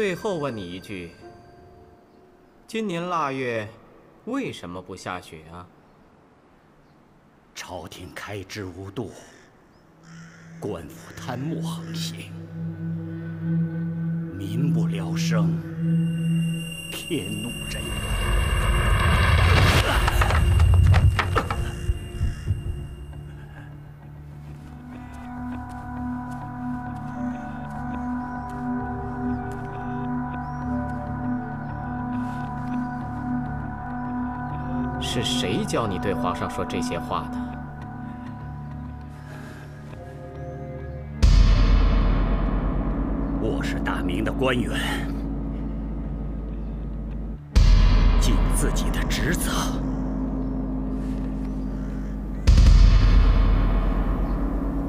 最后问你一句：今年腊月为什么不下雪啊？朝廷开支无度，官府贪墨横行，民不聊生，天怒人怨。是谁教你对皇上说这些话的？ 我是大明的官员，尽自己的职责。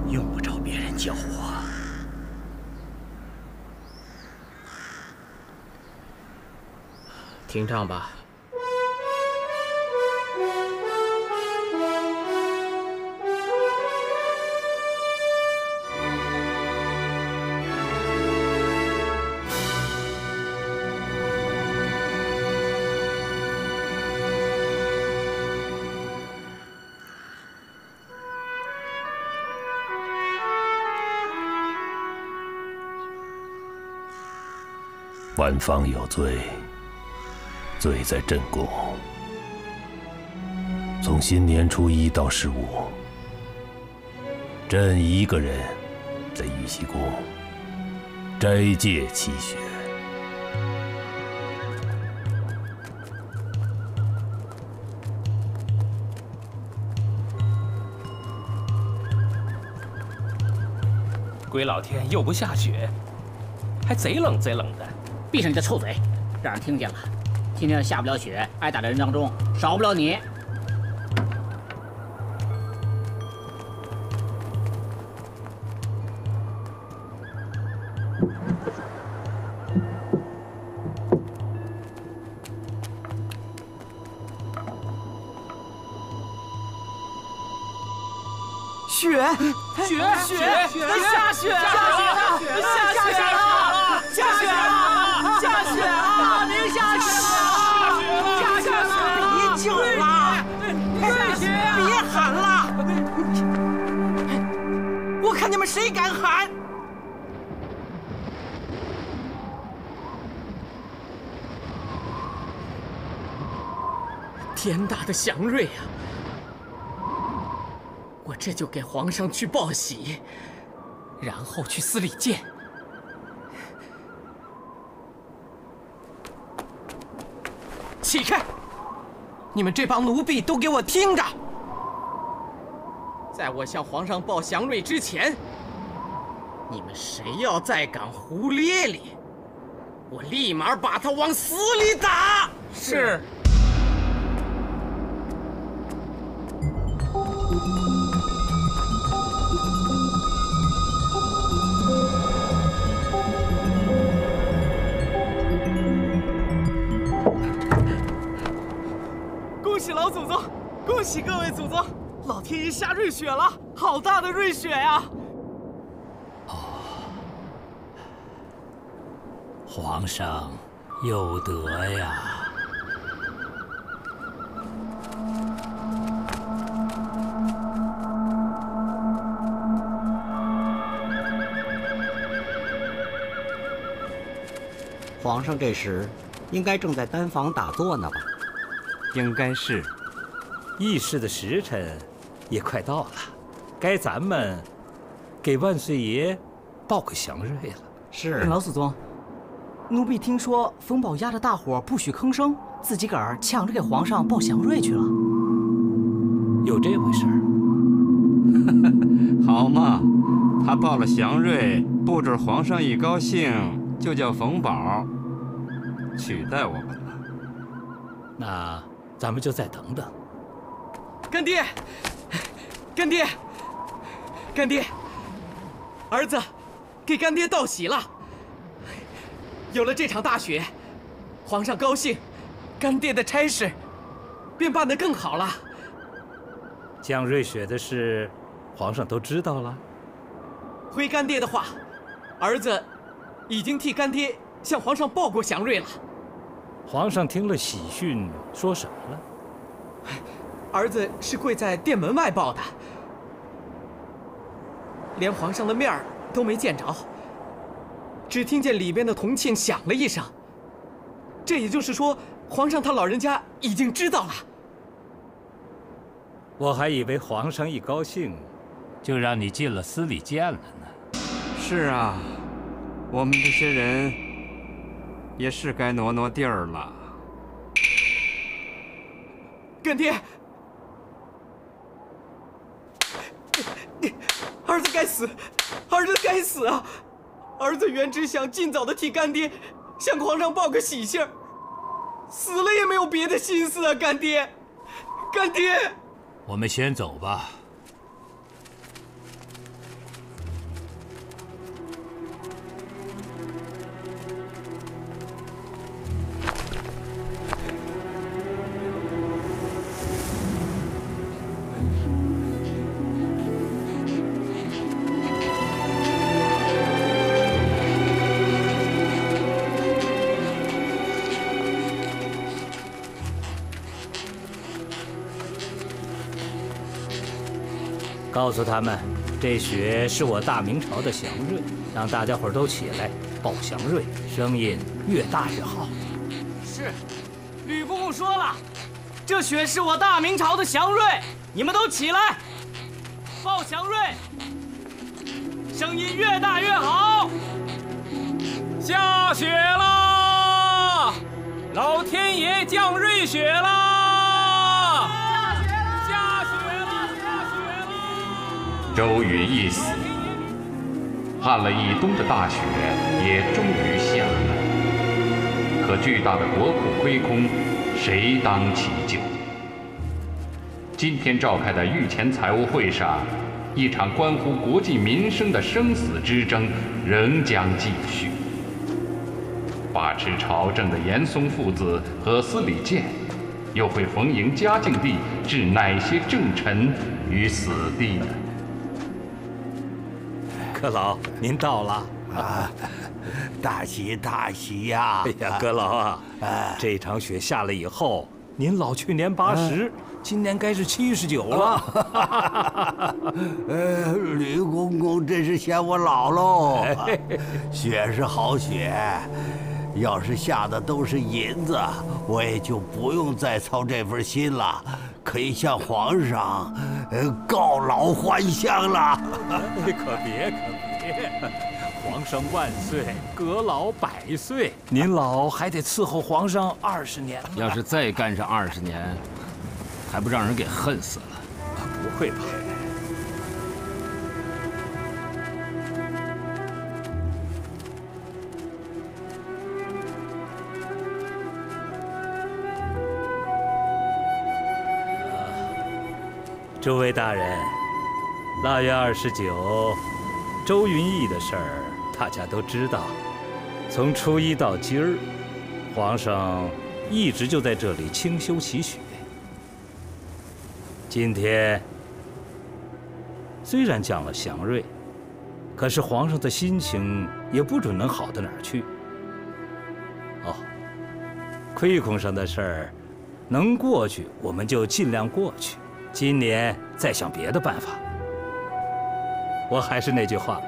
用不着别人教我。听账吧。 晚方有罪，罪在朕宫。从新年初一到15，朕一个人在玉溪宫斋戒祈雪。鬼老天又不下雪，还贼冷贼冷的。 闭上你的臭嘴，让人听见了。今天下不了雪，挨打的人当中少不了你。雪雪雪雪！下雪了！下雪了！下雪了！ 下雪了！明下雪了！下雪了！别叫了！对雪！别喊了！我看你们谁敢喊！天大的祥瑞啊！我这就给皇上去报喜，然后去司礼监。 起开！你们这帮奴婢都给我听着！在我向皇上报祥瑞之前，你们谁要再敢胡咧咧，我立马把他往死里打！是。祖宗，恭喜各位祖宗！老天爷下瑞雪了，好大的瑞雪呀！哦，皇上有德呀！皇上这时应该正在丹房打坐呢吧？应该是。 议事的时辰也快到了，该咱们给万岁爷报个祥瑞了。是老祖宗，奴婢听说冯宝压着大伙不许吭声，自己个儿抢着给皇上报祥瑞去了。有这回事儿？好嘛，他报了祥瑞，不准皇上一高兴就叫冯宝取代我们了。那咱们就再等等。 干爹，干爹，干爹，儿子给干爹道喜了。有了这场大雪，皇上高兴，干爹的差事便办得更好了。降瑞雪的事，皇上都知道了。回干爹的话，儿子已经替干爹向皇上报过祥瑞了。皇上听了喜讯，说什么了？儿子是跪在殿门外报的，连皇上的面儿都没见着，只听见里边的铜磬响了一声。这也就是说，皇上他老人家已经知道了。我还以为皇上一高兴，就让你进了司礼监了呢。是啊，我们这些人也是该挪挪地儿了。干爹，儿子该死，儿子该死啊！儿子原只想尽早的替干爹向皇上报个喜信儿，死了也没有别的心思啊！干爹，干爹。 我们先走吧。告诉他们，这雪是我大明朝的祥瑞，让大家伙都起来报祥瑞，声音越大越好。是，吕公公说了，这雪是我大明朝的祥瑞，你们都起来报祥瑞，声音越大越好。下雪啦！老天爷降瑞雪啦！ 周瑜一死，旱了一冬的大雪也终于下了。可巨大的国库亏空，谁当其咎？今天召开的御前财务会上，一场关乎国计民生的生死之争仍将继续。把持朝政的严嵩父子和司礼监，又会逢迎嘉靖帝，置哪些政臣于死地呢？ 阁老，您到了啊！大喜大喜呀！哎呀，阁老啊，这场雪下了以后，您老去年80，今年该是79了。吕公公真是嫌我老喽。雪是好雪，要是下的都是银子，我也就不用再操这份心了。 可以向皇上，告老还乡了。可别，可别！皇上万岁，阁老百岁。您老还得伺候皇上20年。要是再干上20年，还不让人给恨死了？不会吧？诸位大人，腊月29，周云逸的事儿大家都知道。从初一到今儿，皇上一直就在这里清修祈雪。今天虽然降了祥瑞，可是皇上的心情也不准能好到哪儿去。哦，亏空上的事儿，能过去我们就尽量过去。 今年再想别的办法。我还是那句话，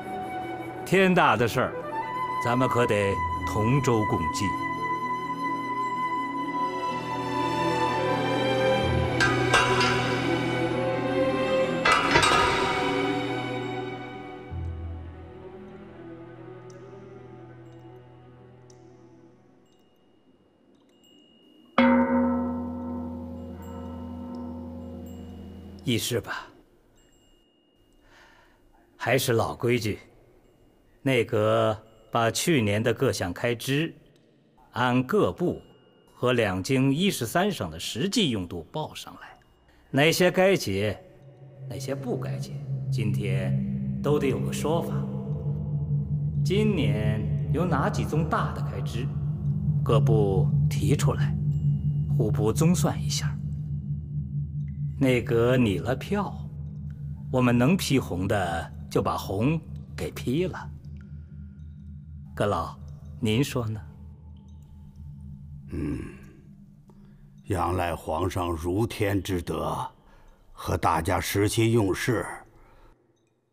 天大的事儿，咱们可得同舟共济。议事吧，还是老规矩，内阁把去年的各项开支，按各部和两京13省的实际用度报上来，哪些该结，哪些不该结，今天都得有个说法。今年有哪几宗大的开支，各部提出来，互不综算一下。 内阁拟了票，我们能批红的就把红给批了。阁老，您说呢？仰赖皇上如天之德，和大家实际用事。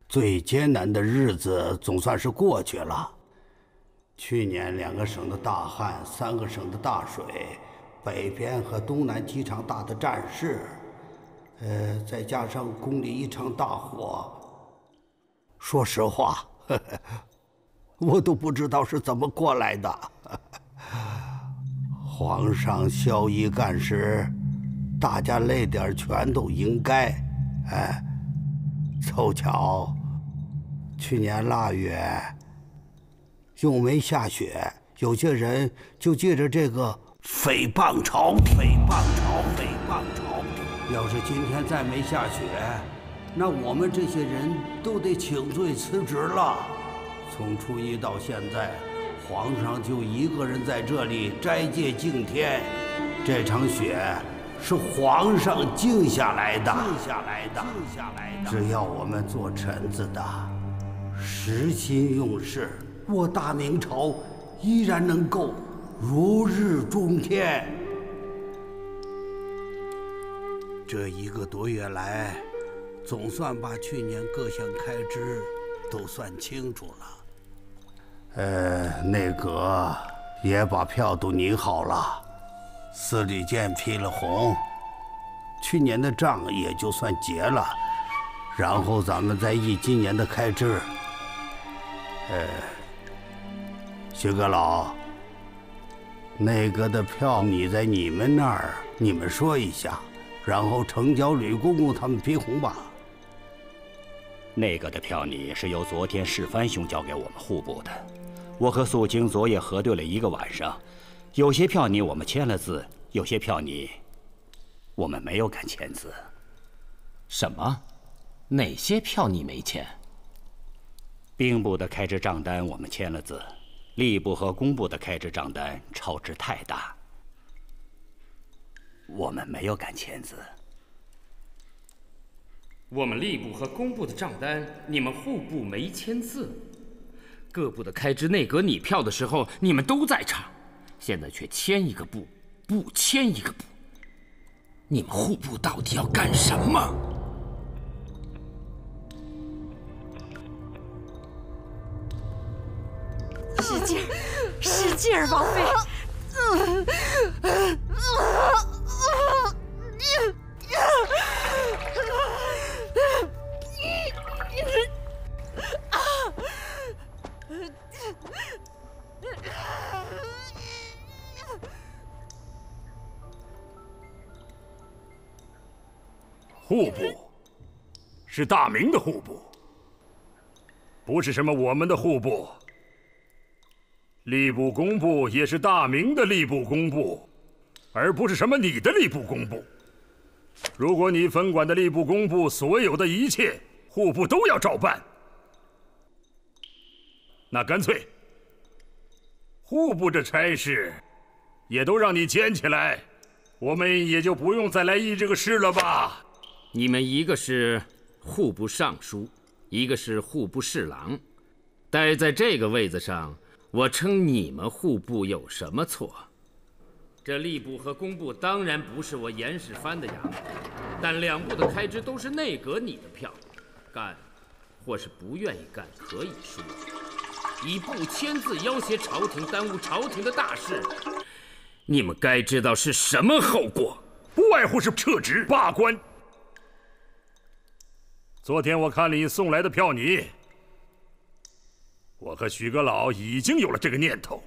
最艰难的日子总算是过去了。去年2个省的大旱，3个省的大水，北边和东南几场大的战事，再加上宫里一场大火。说实话，我都不知道是怎么过来的。皇上孝义干时，大家累点全都应该。哎，凑巧，去年腊月又没下雪，有些人就借着这个诽谤朝廷，要是今天再没下雪，那我们这些人都得请罪辞职了。从初1到现在。 皇上就一个人在这里斋戒敬天，这场雪是皇上静下来的。只要我们做臣子的实心用事，我大明朝依然能够如日中天。这1个多月来，总算把去年各项开支都算清楚了。 内阁也把票都拟好了，司礼监批了红，去年的账也就算结了，然后咱们再议今年的开支。徐阁老，内阁的票拟在你们那儿，你们说一下，然后呈交吕公公他们批红吧。内阁的票拟是由昨天世藩兄交给我们户部的。 我和素清昨夜核对了1个晚上，有些票拟我们签了字，有些票拟我们没有敢签字。什么？哪些票你没签？兵部的开支账单我们签了字，吏部和工部的开支账单超支太大，我们没有敢签字。我们吏部和工部的账单，你们户部没签字。 各部的开支内阁拟票的时候，你们都在场，现在却签一个部，不签一个部。你们户部到底要干什么？使劲儿，使劲儿，王妃！户部是大明的户部，不是什么我们的户部。吏部工部也是大明的吏部工部，而不是什么你的吏部工部。如果你分管的吏部工部所有的一切，户部都要照办。 那干脆，户部这差事也都让你捡起来，我们也就不用再来议这个事了吧。你们一个是户部尚书，一个是户部侍郎，待在这个位子上，我称你们户部有什么错？这吏部和工部当然不是我严世蕃的衙门，但2部的开支都是内阁拟的票，干或是不愿意干可以说。 以不签字要挟朝廷，耽误朝廷的大事，你们该知道是什么后果。不外乎是撤职、罢官。昨天我看了你送来的票拟，我和许阁老已经有了这个念头。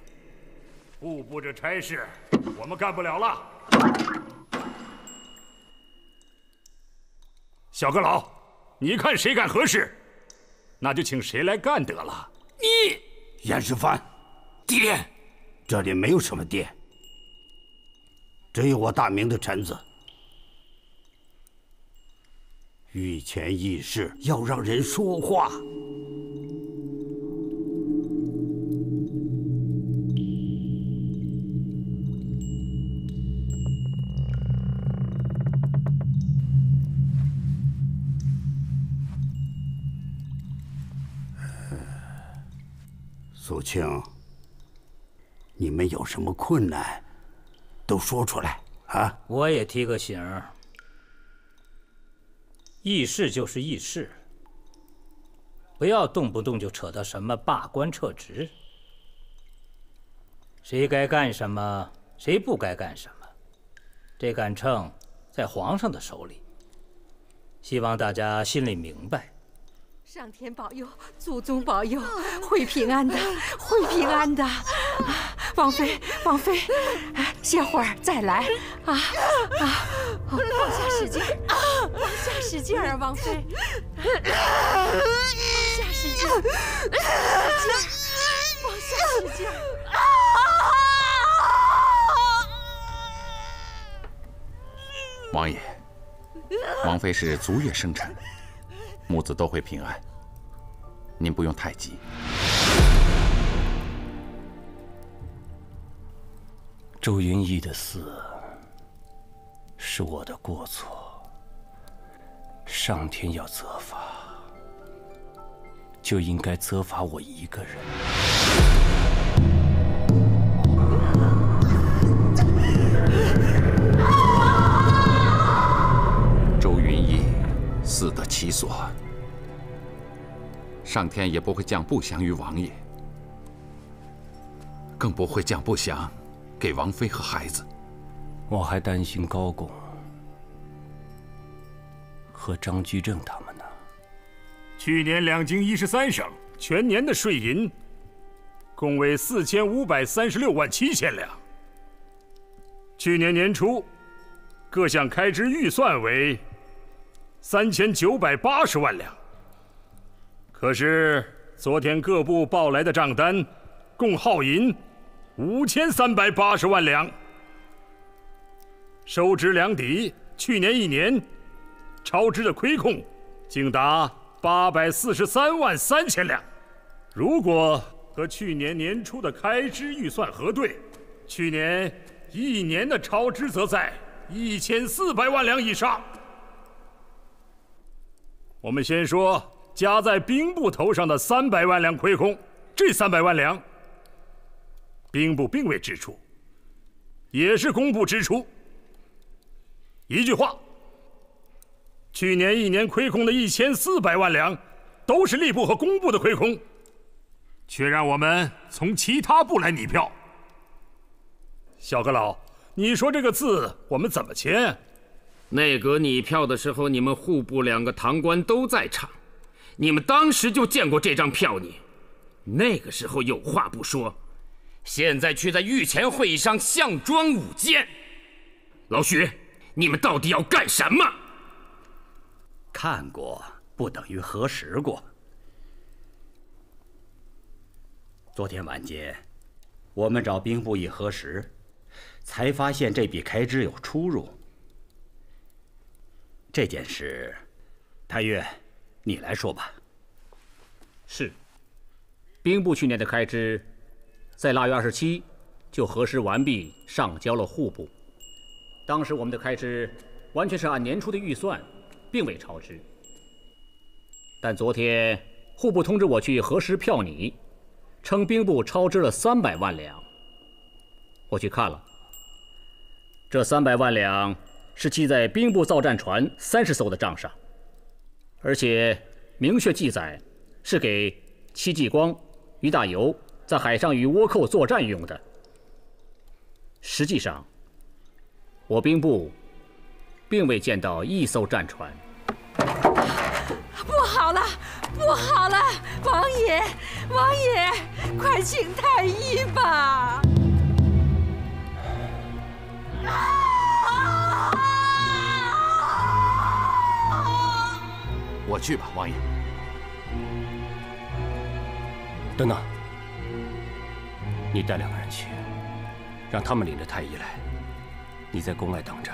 户部这差事，我们干不了了。小阁老，你看谁干何事，那就请谁来干得了。 你严世蕃，爹，这里没有什么爹，只有我大明的臣子。御前议事要让人说话。素清，你们有什么困难，都说出来啊！我也提个醒儿，议事就是议事，不要动不动就扯到什么罢官撤职。谁该干什么，谁不该干什么，这杆秤在皇上的手里。希望大家心里明白。 上天保佑，祖宗保佑，会平安的，会平安的。王妃，王妃，歇会儿再来往下使劲，往下使劲啊，王妃，往下使劲，往下使劲。王爷，王妃是足月生辰。 母子都会平安，您不用太急。周云逸的死是我的过错，上天要责罚，就应该责罚我一个人。周云逸。 死得其所，上天也不会降不祥于王爷，更不会降不祥给王妃和孩子。我还担心高拱和张居正他们呢。去年两京13省全年的税银，共为4536万7千两。去年年初，各项开支预算为。 3980万两，可是昨天各部报来的账单，共耗银5380万两。收支两抵，去年一年超支的亏空，竟达843万3千两。如果和去年年初的开支预算核对，去年一年的超支则在1400万两以上。 我们先说加在兵部头上的300万两亏空，这300万两，兵部并未支出，也是工部支出。一句话，去年一年亏空的1400万两，都是吏部和工部的亏空，却让我们从其他部来拟票。小阁老，你说这个字我们怎么签？ 内阁拟票的时候，你们户部两个堂官都在场，你们当时就见过这张票拟，那个时候有话不说，现在却在御前会议上项庄舞剑。老许，你们到底要干什么？看过不等于核实过。昨天晚间，我们找兵部一核实，才发现这笔开支有出入。 这件事，太岳，你来说吧。是，兵部去年的开支，在腊月27日就核实完毕，上交了户部。当时我们的开支完全是按年初的预算，并未超支。但昨天户部通知我去核实票拟，称兵部超支了300万两。我去看了，这300万两。 是记在兵部造战船30艘的账上，而且明确记载是给戚继光、俞大猷在海上与倭寇作战用的。实际上，我兵部并未见到1艘战船。不好了，不好了！王爷，王爷，快请太医吧！啊！ 我去吧，王爷。等等，你带2个人去，让他们领着太医来。你在宫外等着，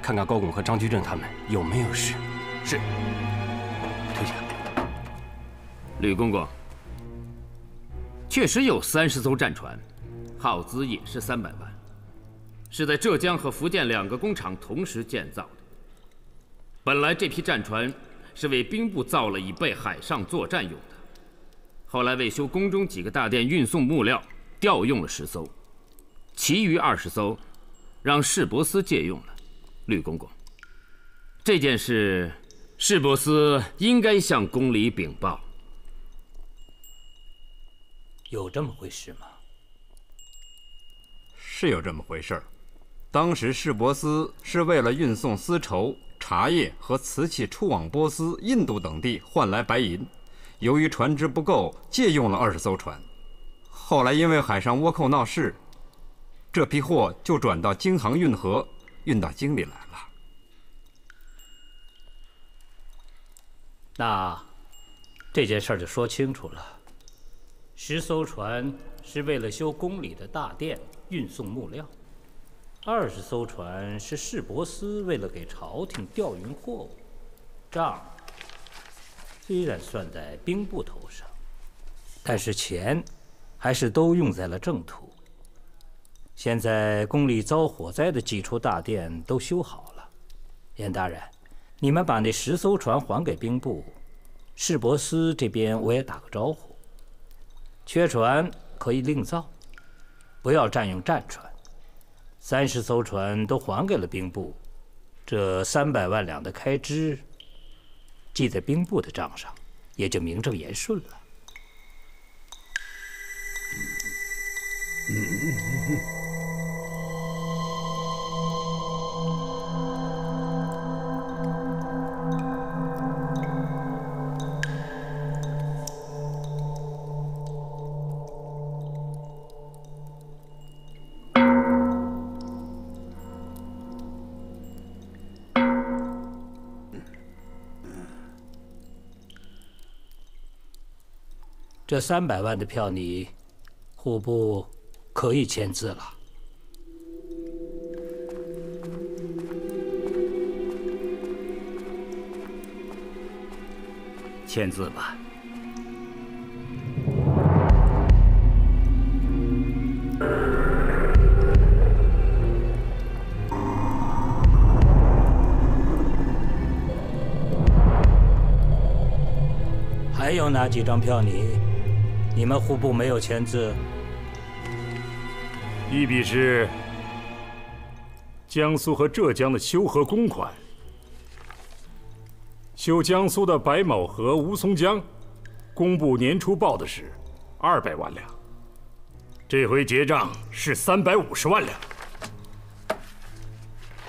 看看高拱和张居正他们有没有事。是。退下。吕公公，确实有30艘战船，耗资也是300万，是在浙江和福建2个工厂同时建造的。本来这批战船。 是为兵部造了以备海上作战用的，后来为修宫中几个大殿运送木料，调用了10艘，其余20艘让释伯斯借用了。绿公公，这件事释伯斯应该向宫里禀报。有这么回事吗？是有这么回事。当时释伯斯是为了运送丝绸、茶叶和瓷器出往波斯、印度等地，换来白银。 由于船只不够，借用了20艘船。后来因为海上倭寇闹事，这批货就转到京杭运河，运到京里来了。那这件事就说清楚了。10艘船是为了修宫里的大殿，运送木料；20艘船是释伯斯为了给朝廷调运货物，账 虽然算在兵部头上，但是钱还是都用在了正途。现在宫里遭火灾的几处大殿都修好了。严大人，你们把那10艘船还给兵部，释伯斯这边我也打个招呼。缺船可以另造，不要占用战船。30艘船都还给了兵部，这300万两的开支 记在兵部的账上，也就名正言顺了。这300万的票，你户部可以签字了。签字吧。还有哪几张票你？ 你们户部没有签字。一笔是江苏和浙江的修河公款，修江苏的白卯河、吴淞江，工部年初报的是200万两，这回结账是350万两。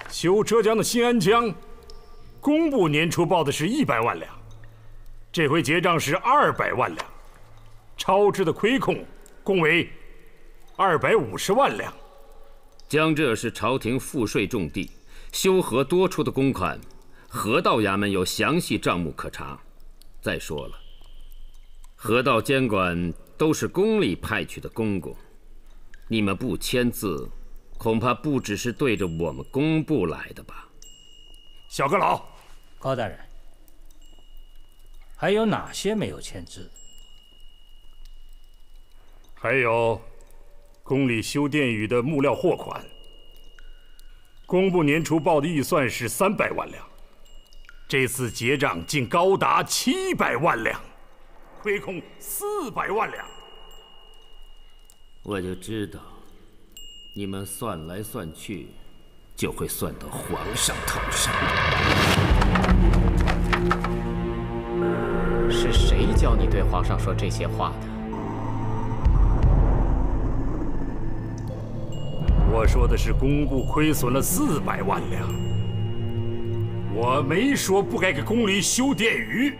修浙江的新安江，工部年初报的是100万两，这回结账是200万两。 超支的亏空，共为250万两。江浙是朝廷赋税重地，修河多出的公款，河道衙门有详细账目可查。再说了，河道监管都是宫里派去的公公，你们不签字，恐怕不只是对着我们工部来的吧？小阁老，高大人，还有哪些没有签字？ 还有，宫里修殿宇的木料货款，工部年初报的预算是300万两，这次结账竟高达700万两，亏空400万两。我就知道，你们算来算去，就会算到皇上头上。是谁叫你对皇上说这些话的？ 我说的是工部亏损了400万两，我没说不该给宫里修殿宇。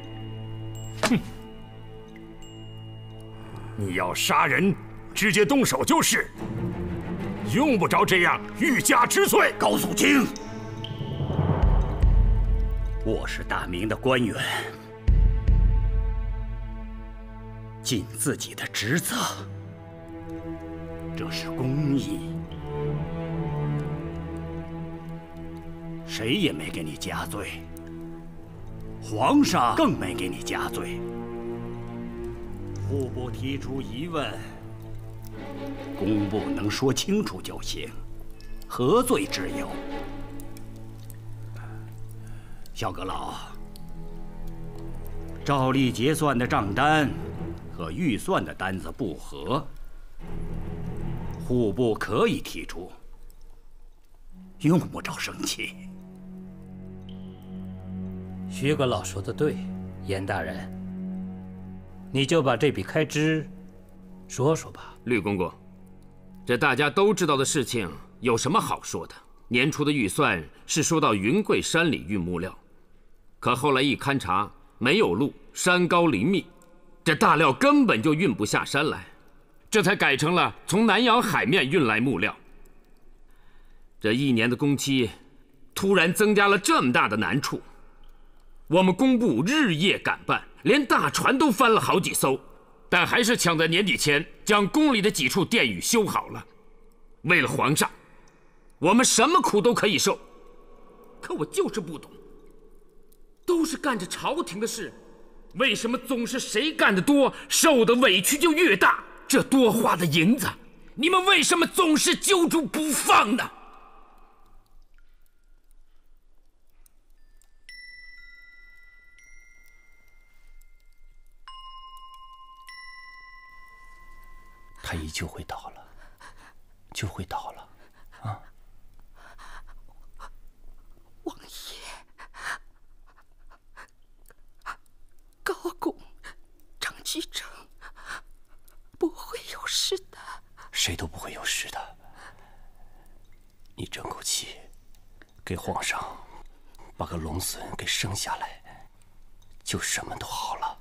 哼！你要杀人，直接动手就是，用不着这样欲加之罪。高素清，我是大明的官员，尽自己的职责，这是公义。 谁也没给你加罪，皇上更没给你加罪。户部提出疑问，工部能说清楚就行，何罪之有？小阁老，照例结算的账单和预算的单子不合，户部可以提出，用不着生气。徐阁老说的对，严大人，你就把这笔开支说说吧。绿公公，这大家都知道的事情，有什么好说的？年初的预算是说到云贵山里运木料，可后来一勘察，没有路，山高林密，这大料根本就运不下山来。 这才改成了从南洋海面运来木料。这一年的工期，突然增加了这么大的难处，我们工部日夜赶办，连大船都翻了好几艘，但还是抢在年底前将宫里的几处殿宇修好了。为了皇上，我们什么苦都可以受。可我就是不懂，都是干着朝廷的事，为什么总是谁干得多，受的委屈就越大？ 这多花的银子，你们为什么总是揪住不放呢？太医就会到了，就会到了，啊！王爷，高拱、张居正。 不会有事的，谁都不会有事的。你争口气，给皇上把个龙孙给生下来，就什么都好了。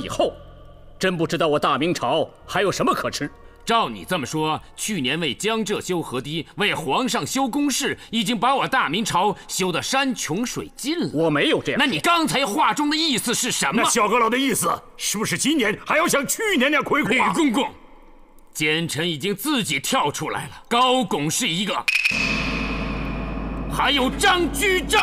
以后，真不知道我大明朝还有什么可吃。照你这么说，去年为江浙修河堤，为皇上修宫室，已经把我大明朝修得山穷水尽了。我没有这样。那你刚才话中的意思是什么？那小阁老的意思是不是今年还要像去年那样亏空？吕公公，奸臣已经自己跳出来了。高拱是一个，还有张居正。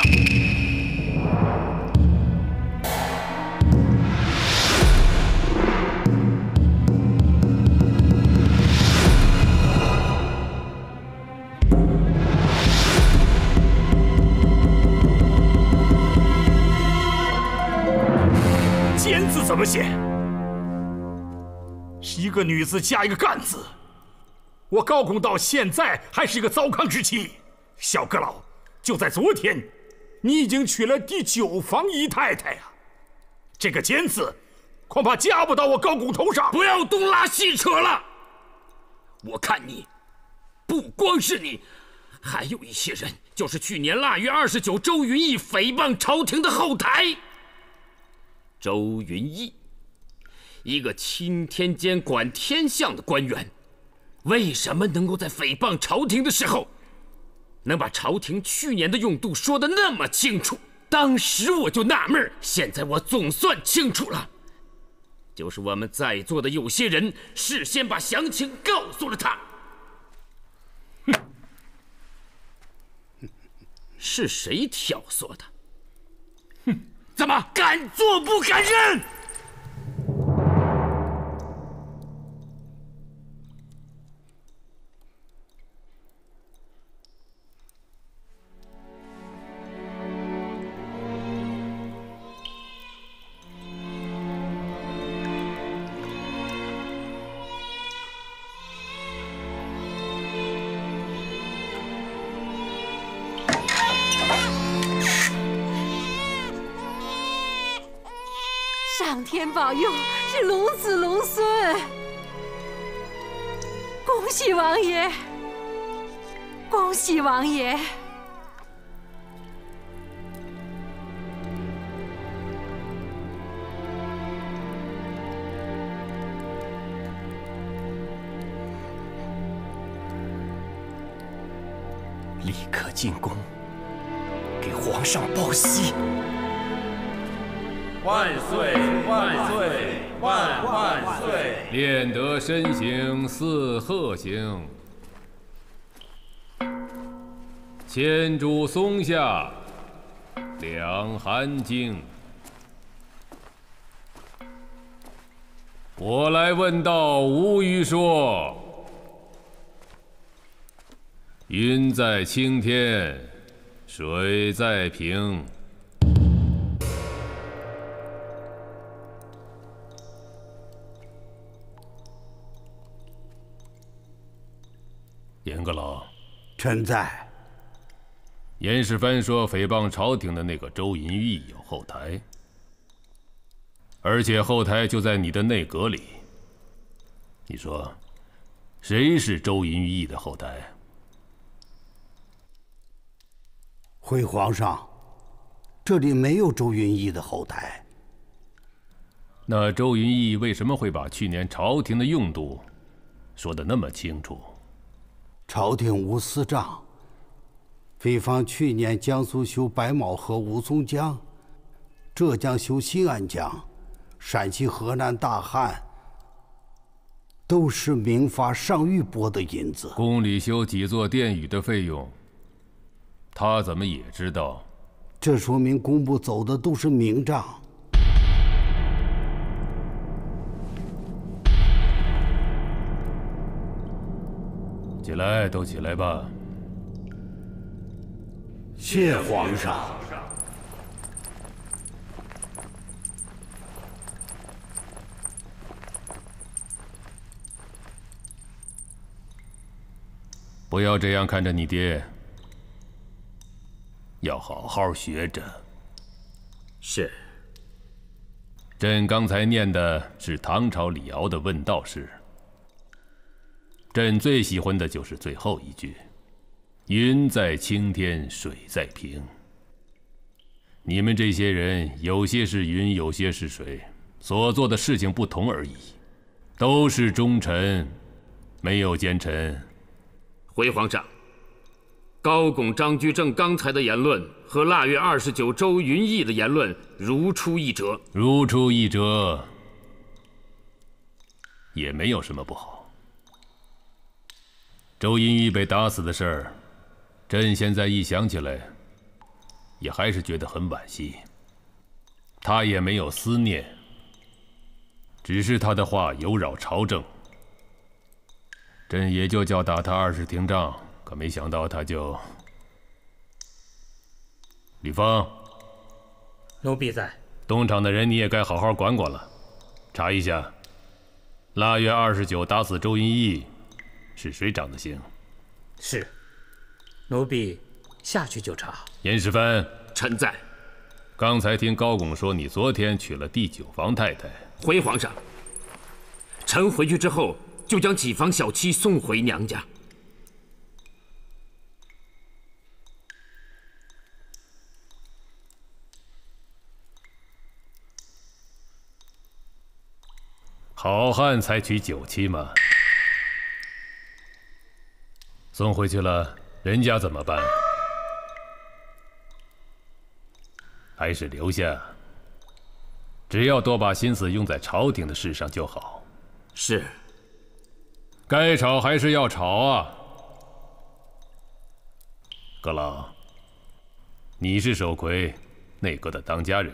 怎么写？一个女字加一个干字。我高拱到现在还是一个糟糠之妻。小阁老，就在昨天，你已经娶了第9房姨太太呀、啊。这个奸字，恐怕加不到我高拱头上。不要东拉西扯了。我看你，不光是你，还有一些人，就是去年腊月29周云逸诽谤朝廷的后台。 周云逸，一个钦天监管天象的官员，为什么能够在诽谤朝廷的时候，能把朝廷去年的用度说得那么清楚？当时我就纳闷，现在我总算清楚了，就是我们在座的有些人事先把详情告诉了他，是谁挑唆的？哼，怎么敢做不敢认？天保佑，是龙子龙孙，恭喜王爷，恭喜王爷！立刻进宫，给皇上报喜。 万岁万岁万万岁！练得身形似鹤形，千株松下，两寒经。我来问道，无余说。云在青天，水在平。 严阁老，臣在。严世蕃说，诽谤朝廷的那个周银玉有后台，而且后台就在你的内阁里。你说，谁是周银玉的后台？回皇上，这里没有周云逸的后台。那周云逸为什么会把去年朝廷的用度说得那么清楚？ 朝廷无私账，北方去年江苏修白毛河、吴淞江，浙江修新安江，陕西、河南大旱，都是明发上谕拨的银子。宫里修几座殿宇的费用，他怎么也知道？这说明工部走的都是明账。 起来，都起来吧！谢皇上。不要这样看着你爹，要好好学着。是。朕刚才念的是唐朝李敖的问道诗。 朕最喜欢的就是最后一句：“云在青天，水在平。”你们这些人，有些是云，有些是水，所做的事情不同而已。都是忠臣，没有奸臣。回皇上，高拱、张居正刚才的言论和腊月29日周云逸的言论如出一辙。如出一辙，也没有什么不好。 周银玉被打死的事儿，朕现在一想起来，也还是觉得很惋惜。他也没有思念，只是他的话有扰朝政。朕也就叫打他20廷杖，可没想到他就……吕方，奴婢在。东厂的人你也该好好管管了，查一下，腊月29日打死周银玉。 是谁长的心？是，奴婢下去就查。严世蕃，臣在。刚才听高拱说，你昨天娶了第9房太太。回皇上，臣回去之后就将己房小妻送回娘家。好汉才娶9妻嘛。 送回去了，人家怎么办？还是留下？只要多把心思用在朝廷的事上就好。是。该吵还是要吵啊！阁老，你是首魁内阁的当家人，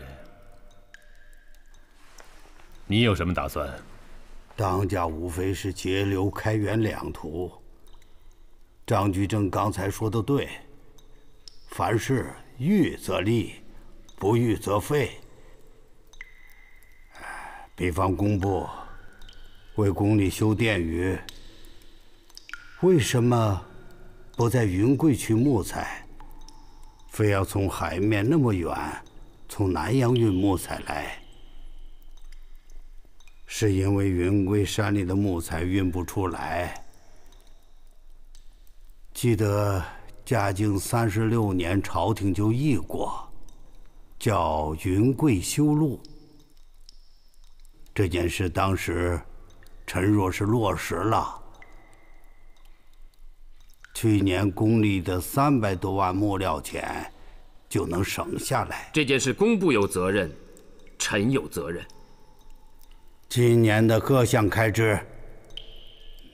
你有什么打算？当家无非是截留开元两途。张居正刚才说的对，凡事欲则立，不欲则废。比方工部为宫里修殿宇，为什么不在云贵取木材，非要从海面那么远，从南阳运木材来？ 是因为云贵山里的木材运不出来。记得嘉靖36年，朝廷就议过，叫云贵修路。这件事当时臣若是落实了，去年宫里的300多万木料钱就能省下来。这件事工部有责任，臣有责任。 今年的各项开支，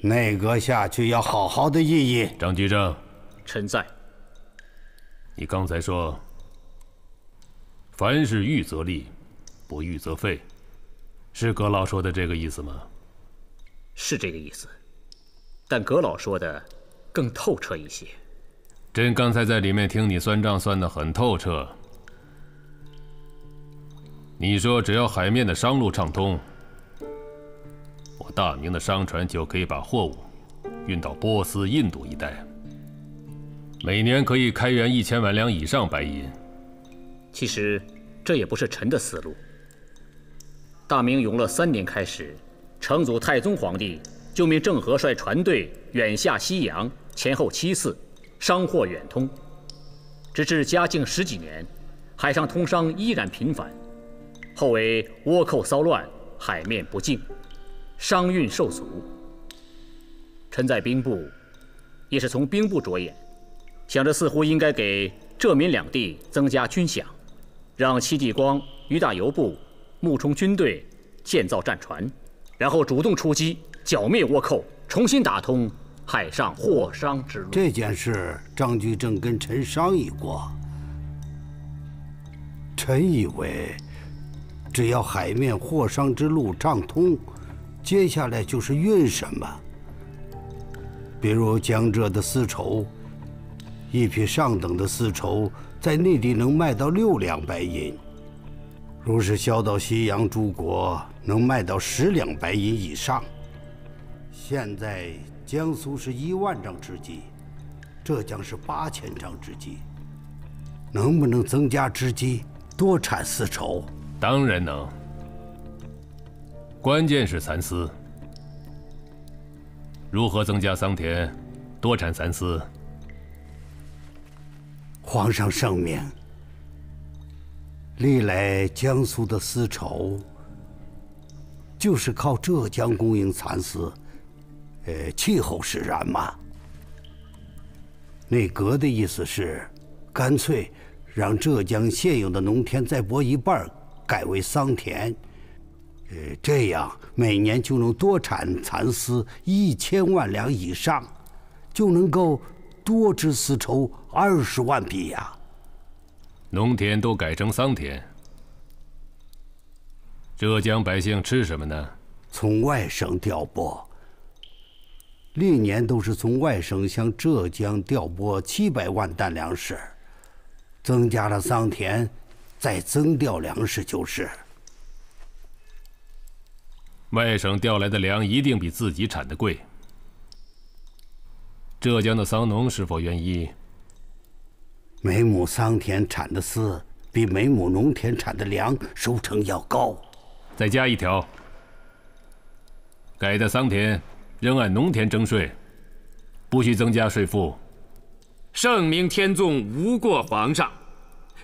内阁下去要好好的议议。张居正，臣在。你刚才说，凡是欲则立，不欲则废，是阁老说的这个意思吗？是这个意思，但阁老说的更透彻一些。朕刚才在里面听你算账，算得很透彻。你说，只要海面的商路畅通。 大明的商船就可以把货物运到波斯、印度一带，每年可以开源1000万两以上白银。其实这也不是臣的思路。大明永乐3年开始，成祖太宗皇帝就命郑和率船队远下西洋，前后7次，商货远通。直至嘉靖10几年，海上通商依然频繁，后为倭寇骚乱，海面不净。 商运受阻，臣在兵部，也是从兵部着眼，想着似乎应该给浙闽两地增加军饷，让戚继光、俞大猷部募充军队，建造战船，然后主动出击，剿灭倭寇，重新打通海上货商之路。这件事，张居正跟臣商议过，臣以为，只要海面货商之路畅通。 接下来就是运什么，比如江浙的丝绸，一批上等的丝绸在内地能卖到6两白银，如是销到西洋诸国，能卖到10两白银以上。现在江苏是1万张织机，浙江是8000张织机，能不能增加织机，多产丝绸？当然能。 关键是蚕丝，如何增加桑田，多产蚕丝？皇上圣明，历来江苏的丝绸就是靠浙江供应蚕丝，气候使然嘛。内阁的意思是，干脆让浙江现有的农田再拨1半，改为桑田。 这样每年就能多产蚕丝1000万两以上，就能够多织丝绸20万匹呀。农田都改成桑田，浙江百姓吃什么呢？从外省调拨，历年都是从外省向浙江调拨700万担粮食，增加了桑田，再增调粮食就是。 外省调来的粮一定比自己产的贵。浙江的桑农是否愿意？每亩桑田产的丝比每亩农田产的粮收成要高。再加一条，改的桑田仍按农田征税，不许增加税负。圣明天纵，无过皇上。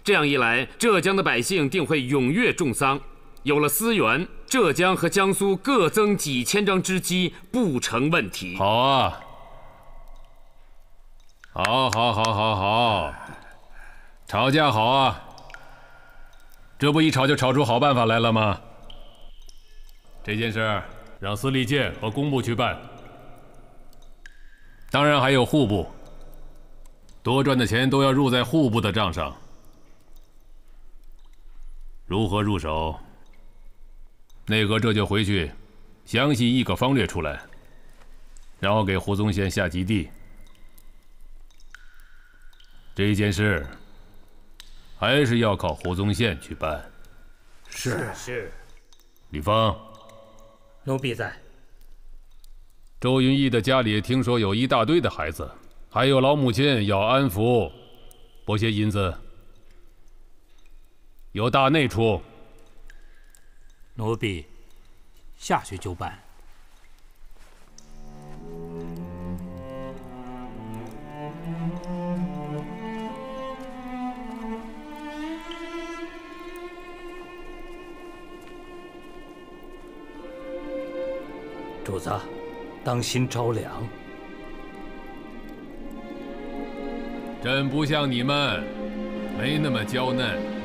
这样一来，浙江的百姓定会踊跃种桑。 有了资源，浙江和江苏各增几千张织机不成问题。好啊，好，吵架好啊！这不一吵就吵出好办法来了吗？这件事让司隶监和工部去办，当然还有户部，多赚的钱都要入在户部的账上。如何入手？内阁这就回去，详细一个方略出来，然后给胡宗宪下基地。这件事还是要靠胡宗宪去办。是。李芳，奴婢在。 周云逸的家里听说有一大堆的孩子，还有老母亲要安抚，拨些银子，由大内出。奴婢下去就办。主子。 当心着凉！朕不像你们，没那么娇嫩。